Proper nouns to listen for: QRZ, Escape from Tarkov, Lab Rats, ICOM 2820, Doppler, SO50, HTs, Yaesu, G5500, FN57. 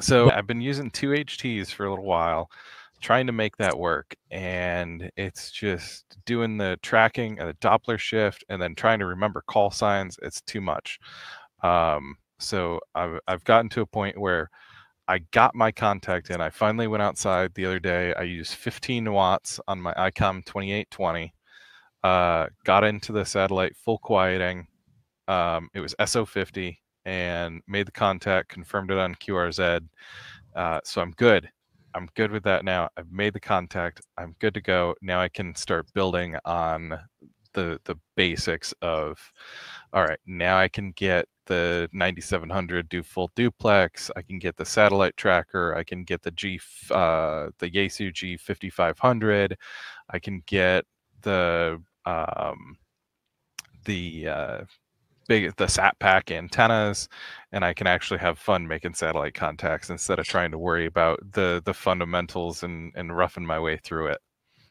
So I've been using two HTs for a little while, trying to make that work. And it's just doing the tracking and the Doppler shift and then trying to remember call signs. It's too much. So I've gotten to a point where I got my contact in. I finally went outside the other day. I used 15 watts on my ICOM 2820. Got into the satellite full quieting. It was SO50 and made the contact, confirmed it on QRZ. So I'm good. I'm good with that now. I've made the contact. I'm good to go. Now I can start building on the basics of, all right, now I can get the 9700 do full duplex. I can get the satellite tracker. I can get the Yaesu G5500. I can get the sat pack antennas, and I can actually have fun making satellite contacts instead of trying to worry about the fundamentals and roughing my way through it.